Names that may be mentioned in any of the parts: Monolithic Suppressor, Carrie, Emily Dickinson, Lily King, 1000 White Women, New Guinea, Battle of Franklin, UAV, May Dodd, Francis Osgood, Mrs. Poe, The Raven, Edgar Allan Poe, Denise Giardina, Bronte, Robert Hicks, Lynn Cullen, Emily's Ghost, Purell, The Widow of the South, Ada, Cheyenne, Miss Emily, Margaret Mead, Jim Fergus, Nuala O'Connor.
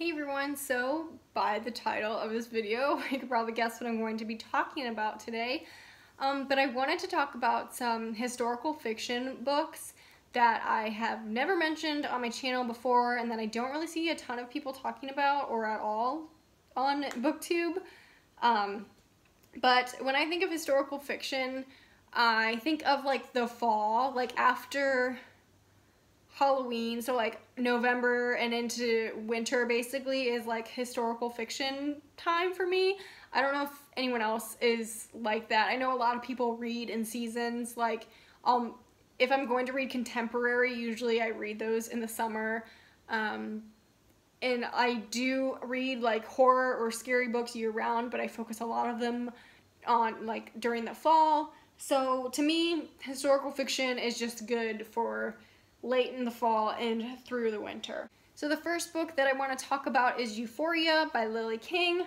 Hey everyone, so by the title of this video, you can probably guess what I'm going to be talking about today. But I wanted to talk about some historical fiction books that I have never mentioned on my channel before and that I don't really see a ton of people talking about or at all on BookTube. But when I think of historical fiction, I think of like the fall, like after Halloween, so like November and into winter basically is like historical fiction time for me. I don't know if anyone else is like that. I know a lot of people read in seasons, like if I'm going to read contemporary, usually I read those in the summer. And I do read like horror or scary books year round, but I focus a lot of them on like during the fall. So to me, historical fiction is just good for late in the fall and through the winter. So the first book that I want to talk about is Euphoria by Lily King.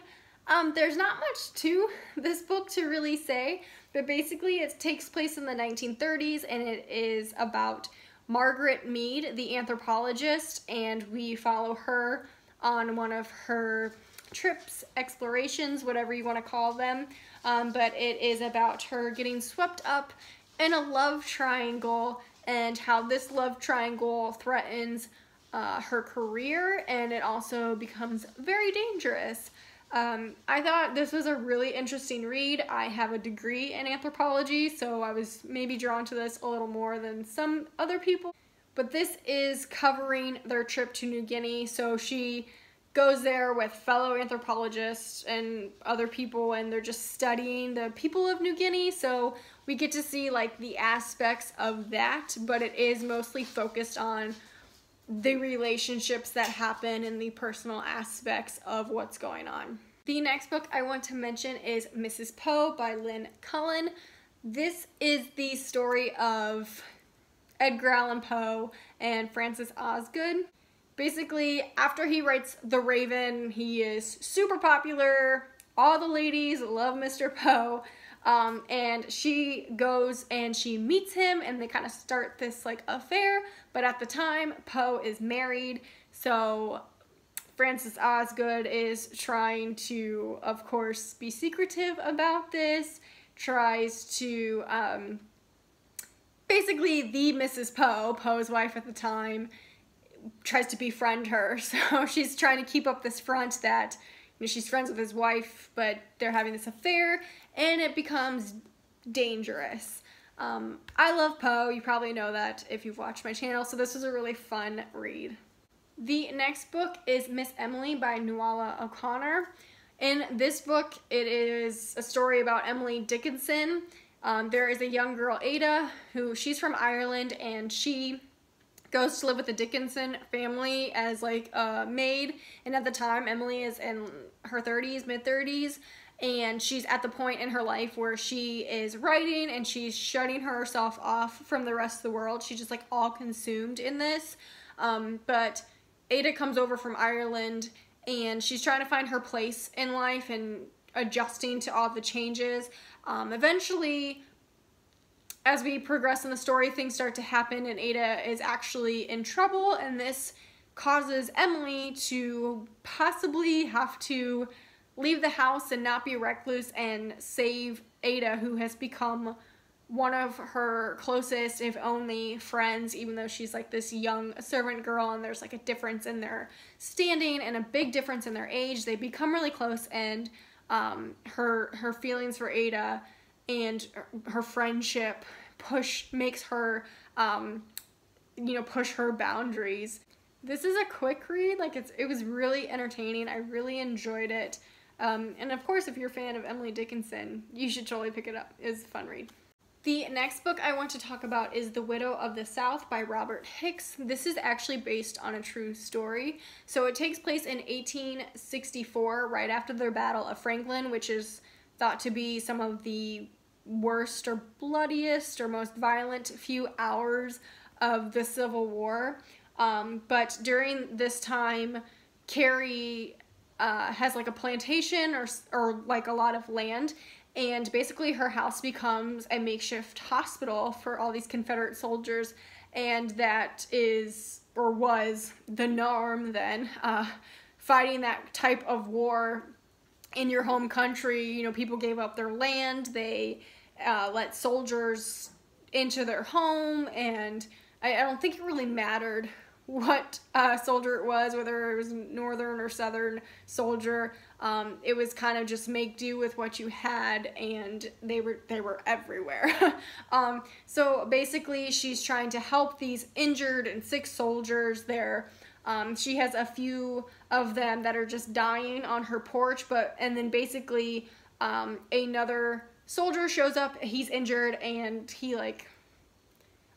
There's not much to this book to really say, but basically it takes place in the 1930s and it is about Margaret Mead, the anthropologist, and we follow her on one of her trips, explorations, whatever you want to call them. But it is about her getting swept up in a love triangle and how this love triangle threatens her career, and it also becomes very dangerous. I thought this was a really interesting read. I have a degree in anthropology, so I was maybe drawn to this a little more than some other people. But this is covering their trip to New Guinea, so she goes there with fellow anthropologists and other people, and they're just studying the people of New Guinea, so we get to see like the aspects of that, but it is mostly focused on the relationships that happen and the personal aspects of what's going on. The next book I want to mention is Mrs. Poe by Lynn Cullen. This is the story of Edgar Allan Poe and Francis Osgood. Basically, after he writes The Raven, he is super popular. All the ladies love Mr. Poe. And she goes and she meets him and they kind of start this like affair. But at the time, Poe is married. So Francis Osgood is trying to, of course, be secretive about this, tries to basically the Mrs. Poe, Poe's wife at the time, tries to befriend her. So she's trying to keep up this front that, you know, she's friends with his wife, but they're having this affair and it becomes dangerous. I love Poe. You probably know that if you've watched my channel. So this was a really fun read. The next book is Miss Emily by Nuala O'Connor. In this book, it is a story about Emily Dickinson. There is a young girl, Ada, who she's from Ireland, and she goes to live with the Dickinson family as like a maid. And at the time, Emily is in her 30s, mid 30s. And she's at the point in her life where she is writing and she's shutting herself off from the rest of the world. She's just like all consumed in this. But Ada comes over from Ireland and she's trying to find her place in life and adjusting to all the changes. Eventually, as we progress in the story, things start to happen and Ada is actually in trouble, and this causes Emily to possibly have to leave the house and not be recluse and save Ada, who has become one of her closest, if only, friends, even though she's like this young servant girl and there's like a difference in their standing and a big difference in their age. They become really close, and her feelings for Ada and her friendship makes her, you know, push her boundaries. This is a quick read. Like it was really entertaining. I really enjoyed it. And of course, if you're a fan of Emily Dickinson, you should totally pick it up. It's a fun read. The next book I want to talk about is The Widow of the South by Robert Hicks. This is actually based on a true story. So it takes place in 1864, right after the Battle of Franklin, which is thought to be some of the worst or bloodiest or most violent few hours of the Civil War. But during this time, Carrie has like a plantation or like a lot of land, and basically her house becomes a makeshift hospital for all these Confederate soldiers, and that is, or was, the norm then fighting that type of war in your home country. You know, people gave up their land, they let soldiers into their home, and I don't think it really mattered what soldier it was, whether it was northern or southern soldier. It was kind of just make do with what you had, and they were everywhere. So basically she's trying to help these injured and sick soldiers there. She has a few of them that are just dying on her porch, and then basically another soldier shows up, he's injured, and he like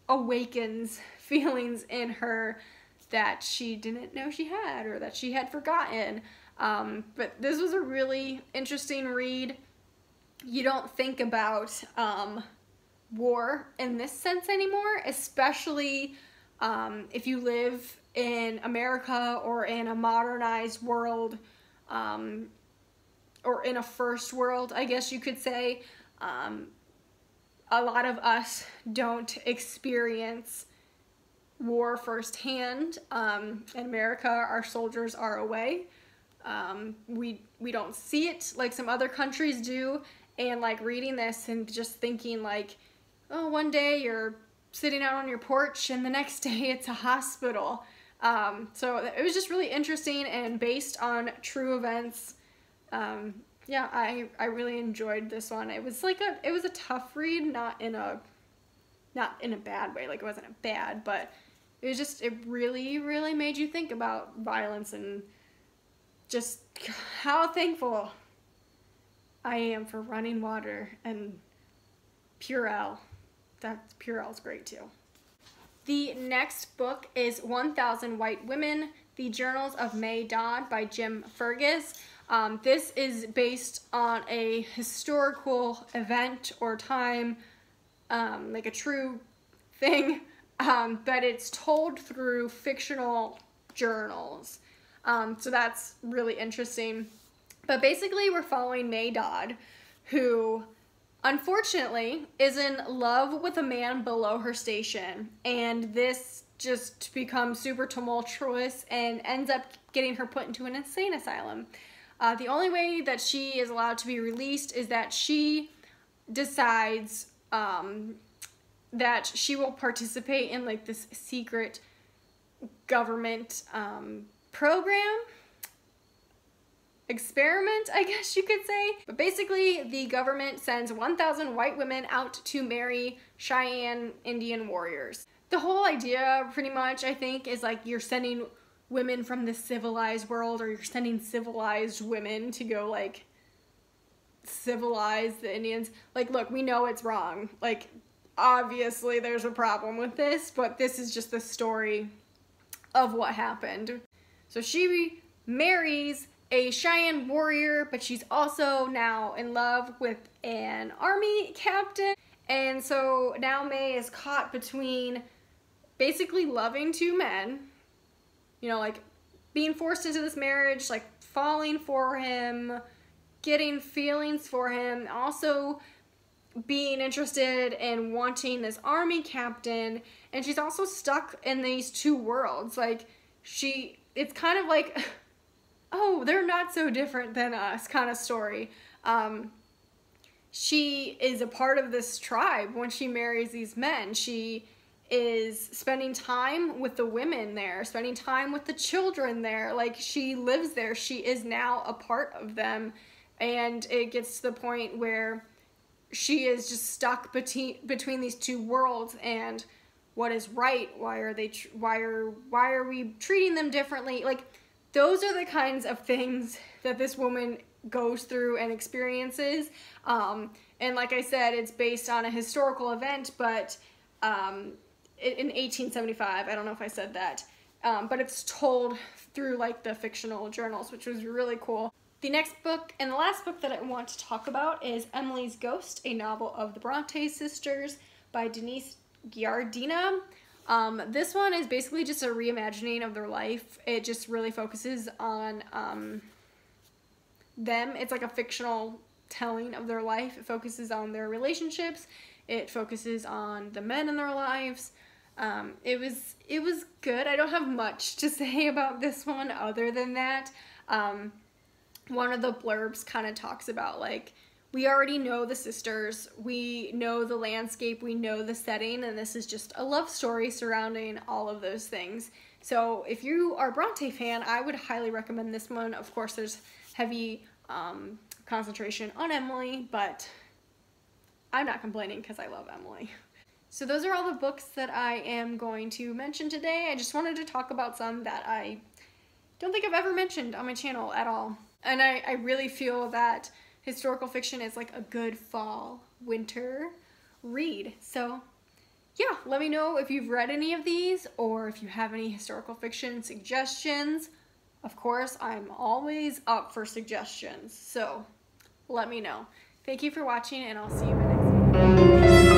awakens feelings in her that she didn't know she had, or that she had forgotten. But this was a really interesting read. You don't think about war in this sense anymore, especially if you live in America or in a modernized world, or in a first world, I guess you could say. A lot of us don't experience war firsthand. In America, our soldiers are away. We don't see it like some other countries do, and like reading this and just thinking like, oh, one day you're sitting out on your porch and the next day it's a hospital. So it was just really interesting and based on true events. Yeah, I really enjoyed this one. It was like it was a tough read, not in a bad way, like it wasn't a bad, but it was just, it really, really made you think about violence and just how thankful I am for running water and Purell. Purell's great too. The next book is 1000 White Women, The Journals of May Dodd by Jim Fergus. This is based on a historical event or time, like a true thing, but it's told through fictional journals. So that's really interesting. But basically we're following May Dodd, who unfortunately is in love with a man below her station, and this just becomes super tumultuous and ends up getting her put into an insane asylum. The only way that she is allowed to be released is that she decides that she will participate in like this secret government program, experiment, I guess you could say. But basically the government sends 1,000 white women out to marry Cheyenne Indian warriors. The whole idea pretty much, I think, is like you're sending women from the civilized world, or you're sending civilized women to go like civilize the Indians. Like, look, we know it's wrong, like obviously there's a problem with this, but this is just the story of what happened. So she marries a Cheyenne warrior, but she's also now in love with an army captain, and so now May is caught between basically loving two men, you know, like being forced into this marriage, like falling for him, getting feelings for him, also being interested in wanting this army captain. And she's also stuck in these two worlds. Like it's kind of like, oh, they're not so different than us kind of story. She is a part of this tribe when she marries these men. She is spending time with the women there, spending time with the children there. Like, she lives there. She is now a part of them. And it gets to the point where she is just stuck between these two worlds, and what is right? Why are we treating them differently? Like, those are the kinds of things that this woman goes through and experiences. And like I said, it's based on a historical event, but in 1875, I don't know if I said that, but it's told through like the fictional journals, which was really cool. The next book and the last book that I want to talk about is Emily's Ghost, a novel of the Bronte sisters by Denise Giardina. This one is basically just a reimagining of their life. It just really focuses on them. It's like a fictional telling of their life. It focuses on their relationships. It focuses on the men in their lives. It was good. I don't have much to say about this one other than that. One of the blurbs kind of talks about, like, we already know the sisters, we know the landscape, we know the setting, and this is just a love story surrounding all of those things. So if you are a Bronte fan, I would highly recommend this one. Of course, there's heavy concentration on Emily, but I'm not complaining because I love Emily. So those are all the books that I am going to mention today. I just wanted to talk about some that I don't think I've ever mentioned on my channel at all. And I really feel that historical fiction is like a good fall, winter read. So yeah, let me know if you've read any of these or if you have any historical fiction suggestions. Of course, I'm always up for suggestions, so let me know. Thank you for watching, and I'll see you in the next video.